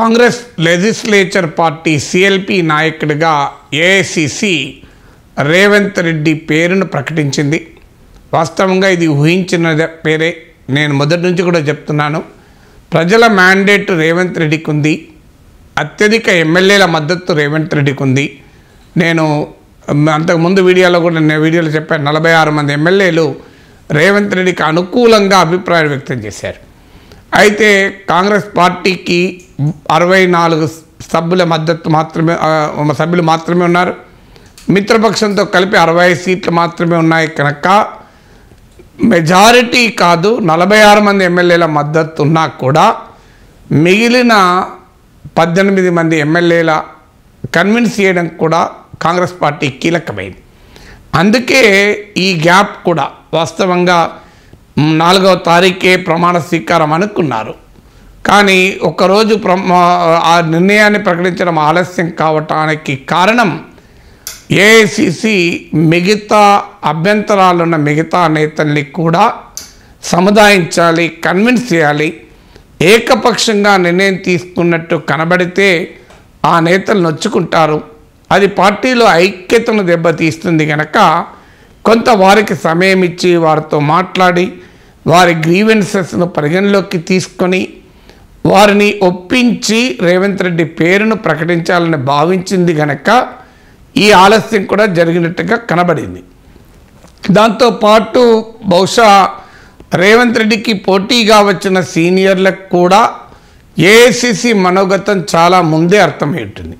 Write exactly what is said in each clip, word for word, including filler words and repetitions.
Congress legislature party CLP నాయకుడిగా AICC Revanth Reddy పేరును ప్రకటించింది. వాస్తవంగా ఇది ఊహించిన పేరే. నేను మొదటి నుంచి కూడా చెప్తున్నాను, ప్రజల మ్యాండేట్ రేవంత్ రెడ్డికి ఉంది, అత్యధిక ఎమ్మెల్యేల మద్దతు రేవంత్ రెడ్డికి ఉంది. నేను అంతకుముందు వీడియోలో కూడా నేను వీడియోలో చెప్పాను, నలభై ఆరు మంది ఎమ్మెల్యేలు రేవంత్ రెడ్డికి అనుకూలంగా అభిప్రాయం వ్యక్తం చేశారు. అయితే కాంగ్రెస్ పార్టీకి అరవై నాలుగు సభ్యుల మద్దతు మాత్రమే సభ్యులు మాత్రమే ఉన్నారు. మిత్రపక్షంతో కలిపి అరవై ఐదు సీట్లు మాత్రమే ఉన్నాయి కనుక మెజారిటీ కాదు. నలభై ఆరు మంది ఎమ్మెల్యేల మద్దతు ఉన్నా కూడా మిగిలిన పద్దెనిమిది మంది ఎమ్మెల్యేల కన్విన్స్ చేయడం కూడా కాంగ్రెస్ పార్టీ కీలకమైంది. అందుకే ఈ గ్యాప్ కూడా వాస్తవంగా నాలుగవ తారీఖే ప్రమాణ స్వీకారం అనుకున్నారు, కానీ ఒకరోజు ఆ నిర్ణయాన్ని ప్రకటించడం ఆలస్యం కావటానికి కారణం ఏఐసిసి మిగతా అభ్యంతరాలున్న మిగతా నేతల్ని కూడా సముదాయించాలి, కన్విన్స్ చేయాలి. ఏకపక్షంగా నిర్ణయం తీసుకున్నట్టు కనబడితే ఆ నేతలు నొచ్చుకుంటారు, అది పార్టీలో ఐక్యతను దెబ్బతీస్తుంది. కనుక కొంత వారికి సమయం ఇచ్చి వారితో మాట్లాడి వారి గ్రీవెన్సెస్ను పరిగణలోకి తీసుకొని వారిని ఒప్పించి రేవంత్ రెడ్డి పేరును ప్రకటించాలని భావించింది కనుక ఈ ఆలస్యం కూడా జరిగినట్టుగా కనబడింది. దాంతోపాటు బహుశా రేవంత్ రెడ్డికి పోటీగా వచ్చిన సీనియర్లకు కూడా ఏఐసిసి మనోగతం చాలా ముందే అర్థమై ఉంటుంది.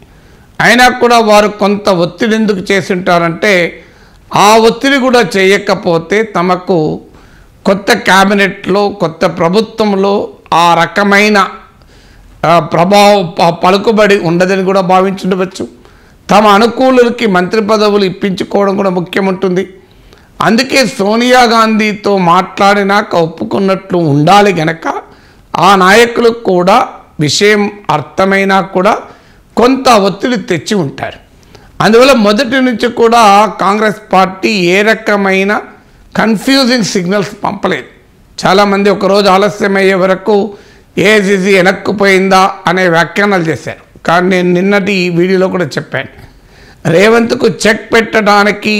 అయినా కూడా వారు కొంత ఒత్తిడి ఎందుకు చేసి ఉంటారంటే ఆ ఒత్తిడి కూడా చేయకపోతే తమకు కొత్త క్యాబినెట్లో కొత్త ప్రభుత్వంలో ఆ రకమైన ప్రభావం పలుకుబడి ఉండదని కూడా భావించుండవచ్చు. తమ అనుకూలులకి మంత్రి పదవులు ఇప్పించుకోవడం కూడా ముఖ్యం ఉంటుంది. అందుకే సోనియా గాంధీతో మాట్లాడినాక ఒప్పుకున్నట్లు ఉండాలి గనక ఆ నాయకులకు కూడా విషయం అర్థమైనా కూడా కొంత ఒత్తిడి తెచ్చి ఉంటారు. అందువల్ల మొదటి నుంచి కూడా కాంగ్రెస్ పార్టీ ఏ రకమైన కన్ఫ్యూజింగ్ సిగ్నల్స్ పంపలేదు. చాలామంది ఒకరోజు ఆలస్యమయ్యే వరకు ఏఐసిసి వెనక్కుపోయిందా అనే వ్యాఖ్యానాలు చేశారు. కానీ నేను నిన్నటి వీడియోలో కూడా చెప్పాను, రేవంత్కు చెక్ పెట్టడానికి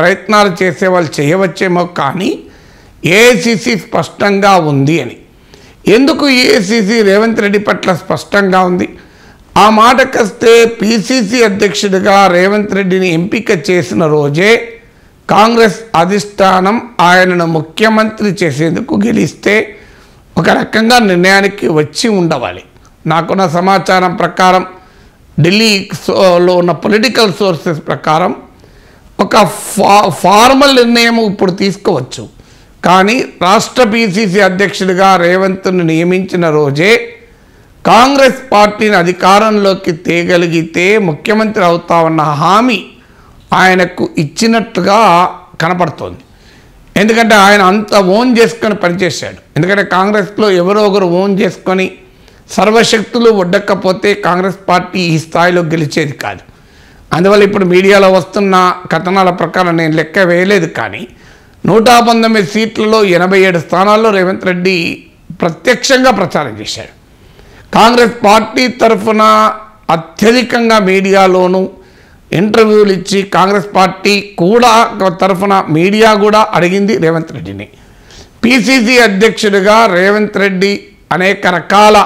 ప్రయత్నాలు చేసేవాళ్ళు చేయవచ్చేమో, కానీ ఏఐసిసి స్పష్టంగా ఉంది అని. ఎందుకు ఏఐసిసి రేవంత్ రెడ్డి పట్ల స్పష్టంగా ఉంది? ఆ మాటకొస్తే పిసిసి అధ్యక్షుడిగా రేవంత్ రెడ్డిని ఎంపిక చేసిన రోజే కాంగ్రెస్ అధిష్టానం ఆయనను ముఖ్యమంత్రి చేసేందుకు గెలిస్తే ఒక రకంగా నిర్ణయానికి వచ్చి ఉండవాలి. నాకున్న సమాచారం ప్రకారం, ఢిల్లీలో ఉన్న పొలిటికల్ సోర్సెస్ ప్రకారం ఒక ఫా ఫార్మల్ నిర్ణయం ఇప్పుడు తీసుకోవచ్చు, కానీ రాష్ట్ర పిసిసి అధ్యక్షుడిగా రేవంత్ను నియమించిన రోజే కాంగ్రెస్ పార్టీని అధికారంలోకి తేగలిగితే ముఖ్యమంత్రి అవుతామన్న హామీ ఆయనకు ఇచ్చినట్లుగా కనపడుతోంది. ఎందుకంటే ఆయన అంత ఓన్ చేసుకొని పనిచేశాడు. ఎందుకంటే కాంగ్రెస్లో ఎవరో ఒకరు ఓన్ చేసుకొని సర్వశక్తులు ఒడ్డకపోతే కాంగ్రెస్ పార్టీ ఈ స్థాయిలో గెలిచేది కాదు. అందువల్ల ఇప్పుడు మీడియాలో వస్తున్న కథనాల ప్రకారం నేను లెక్క వేయలేదు, కానీ నూట పంతొమ్మిది సీట్లలో ఎనభై ఏడు స్థానాల్లో రేవంత్ రెడ్డి ప్రత్యక్షంగా ప్రచారం చేశాడు. కాంగ్రెస్ పార్టీ తరఫున అత్యధికంగా మీడియాలోనూ ఇంటర్వ్యూలు ఇచ్చి కాంగ్రెస్ పార్టీ కూడా తరఫున మీడియా కూడా అడిగింది రేవంత్ రెడ్డిని. పిసిసి అధ్యక్షుడిగా రేవంత్ రెడ్డి అనేక రకాల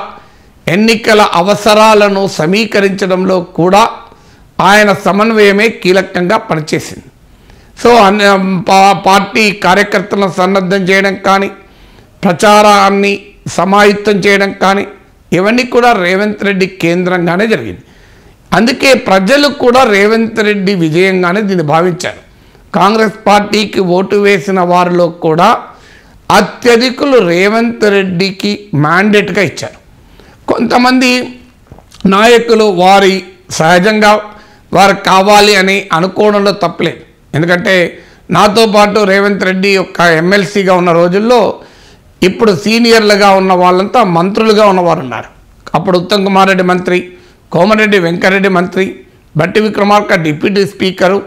ఎన్నికల అవసరాలను సమీకరించడంలో కూడా ఆయన సమన్వయమే కీలకంగా పనిచేసింది. సో పార్టీ కార్యకర్తలను సన్నద్ధం చేయడం కానీ, ప్రచారాన్ని సమాయుత్తం చేయడం కానీ, ఇవన్నీ కూడా రేవంత్ రెడ్డి కేంద్రంగానే జరిగింది. అందుకే ప్రజలు కూడా రేవంత్ రెడ్డి విజయంగానే దీన్ని భావించారు. కాంగ్రెస్ పార్టీకి ఓటు వేసిన వారిలో కూడా అత్యధికులు రేవంత్ రెడ్డికి మ్యాండేట్గా ఇచ్చారు. కొంతమంది నాయకులు వారి సహజంగా వారు కావాలి అని అనుకోవడంలో తప్పలేదు. ఎందుకంటే నాతో పాటు రేవంత్ రెడ్డి యొక్క ఎమ్మెల్సీగా ఉన్న రోజుల్లో ఇప్పుడు సీనియర్లుగా ఉన్న వాళ్ళంతా మంత్రులుగా ఉన్నవారు ఉన్నారు. అప్పుడు ఉత్తమ్ కుమార్ రెడ్డి మంత్రి, కోమరెడ్డి వెంకరెడ్డి మంత్రి, బట్టి విక్రమార్క డిప్యూటీ స్పీకరు.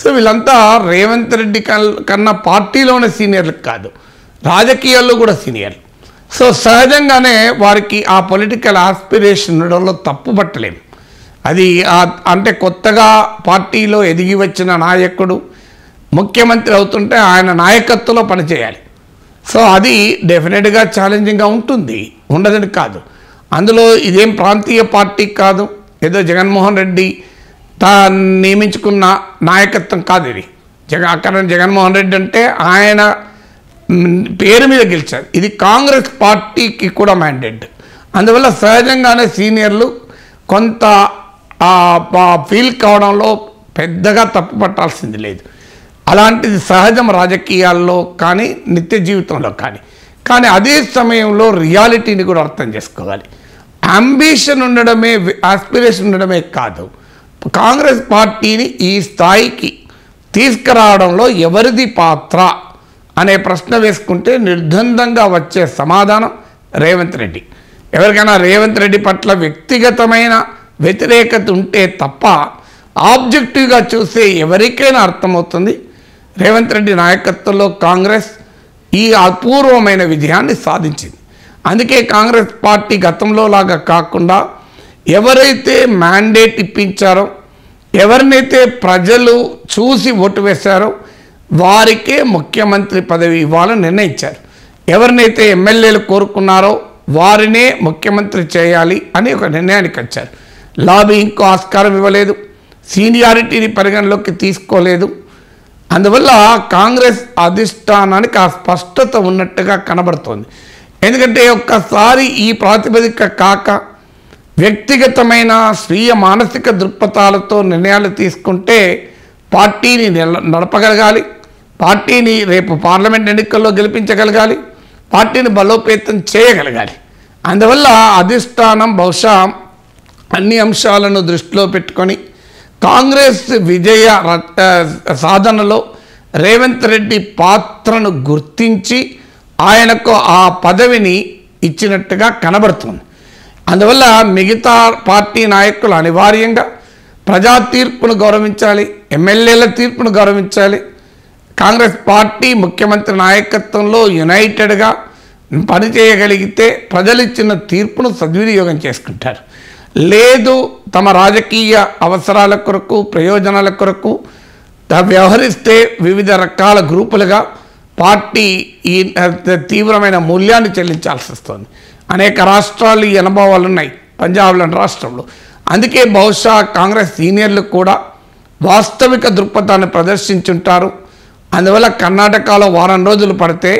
సో వీళ్ళంతా రేవంత్ రెడ్డి కన్నా పార్టీలోనే సీనియర్లు కాదు, రాజకీయాల్లో కూడా సీనియర్లు. సో సహజంగానే వారికి ఆ పొలిటికల్ ఆస్పిరేషన్ ఉండడంలో తప్పు పట్టలేము. అది అంటే కొత్తగా పార్టీలో ఎదిగి వచ్చిన నాయకుడు ముఖ్యమంత్రి అవుతుంటే ఆయన నాయకత్వంలో పనిచేయాలి. సో అది డెఫినెట్గా ఛాలెంజింగ్గా ఉంటుంది, ఉండదని కాదు. అందులో ఇదేం ప్రాంతీయ పార్టీ కాదు, ఏదో జగన్మోహన్ రెడ్డి తా నియమించుకున్న నాయకత్వం కాదు ఇది. జగ అక్కడ జగన్మోహన్ రెడ్డి అంటే ఆయన పేరు మీద గెలిచారు. ఇది కాంగ్రెస్ పార్టీకి కూడా మ్యాండేట్. అందువల్ల సహజంగానే సీనియర్లు కొంత ఫీల్ కావడంలో పెద్దగా తప్పు పట్టాల్సింది లేదు. అలాంటిది సహజం రాజకీయాల్లో కానీ నిత్య జీవితంలో కానీ. కానీ అదే సమయంలో రియాలిటీని కూడా అర్థం చేసుకోవాలి. అంబిషన్ ఉండడమే, ఆస్పిరేషన్ ఉండడమే కాదు, కాంగ్రెస్ పార్టీని ఈ స్థాయికి తీసుకురావడంలో ఎవరిది పాత్ర అనే ప్రశ్న వేసుకుంటే నిర్ద్వందంగా వచ్చే సమాధానం రేవంత్ రెడ్డి. ఎవరికైనా రేవంత్ రెడ్డి పట్ల వ్యక్తిగతమైన వ్యతిరేకత ఉంటే తప్ప ఆబ్జెక్టివ్గా చూసే ఎవరికైనా అర్థమవుతుంది రేవంత్ రెడ్డి నాయకత్వంలో కాంగ్రెస్ ఈ అపూర్వమైన విజయాన్ని సాధించింది. అందుకే కాంగ్రెస్ పార్టీ గతంలో లాగా కాకుండా ఎవరైతే మ్యాండేట్ ఇప్పించారో, ఎవరినైతే ప్రజలు చూసి ఓటు వేశారో వారికే ముఖ్యమంత్రి పదవి ఇవ్వాలని నిర్ణయించారు. ఎవరినైతే ఎమ్మెల్యేలు కోరుకున్నారో వారినే ముఖ్యమంత్రి చేయాలి అని ఒక నిర్ణయానికి వచ్చారు. లాబీయింగ్కు ఆస్కారం ఇవ్వలేదు, సీనియారిటీని పరిగణలోకి తీసుకోలేదు. అందువల్ల కాంగ్రెస్ అధిష్టానానికి ఆ స్పష్టత ఉన్నట్టుగా కనబడుతోంది. ఎందుకంటే ఒక్కసారి ఈ ప్రాతిపదిక కాక వ్యక్తిగతమైన స్వీయ మానసిక దృక్పథాలతో నిర్ణయాలు తీసుకుంటే పార్టీని నడపగలగాలి, పార్టీని రేపు పార్లమెంట్ ఎన్నికల్లో గెలిపించగలగాలి, పార్టీని బలోపేతం చేయగలగాలి. అందువల్ల అధిష్టానం బహుశా అన్ని అంశాలను దృష్టిలో పెట్టుకొని కాంగ్రెస్ విజయ సాధనలో రేవంత్ రెడ్డి పాత్రను గుర్తించి ఆయనకు ఆ పదవిని ఇచ్చినట్టుగా కనబడుతుంది. అందువల్ల మిగతా పార్టీ నాయకులు అనివార్యంగా ప్రజా తీర్పును గౌరవించాలి, ఎమ్మెల్యేల తీర్పును గౌరవించాలి. కాంగ్రెస్ పార్టీ ముఖ్యమంత్రి నాయకత్వంలో యునైటెడ్గా పనిచేయగలిగితే ప్రజలిచ్చిన తీర్పును సద్వినియోగం చేసుకుంటారు. లేదు తమ రాజకీయ అవసరాల కొరకు ప్రయోజనాల కొరకు వ్యవహరిస్తే వివిధ రకాల గ్రూపులుగా పార్టీ ఈ తీవ్రమైన మూల్యాన్ని చెల్లించాల్సి వస్తుంది. అనేక రాష్ట్రాలు ఈ అనుభవాలు ఉన్నాయి, పంజాబ్ లాంటి రాష్ట్రంలో. అందుకే బహుశా కాంగ్రెస్ సీనియర్లు కూడా వాస్తవిక దృక్పథాన్ని ప్రదర్శించుంటారు. అందువల్ల కర్ణాటకలో వారం రోజులు పడితే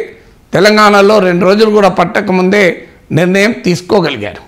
తెలంగాణలో రెండు రోజులు కూడా పట్టకముందే నిర్ణయం తీసుకోగలిగారు.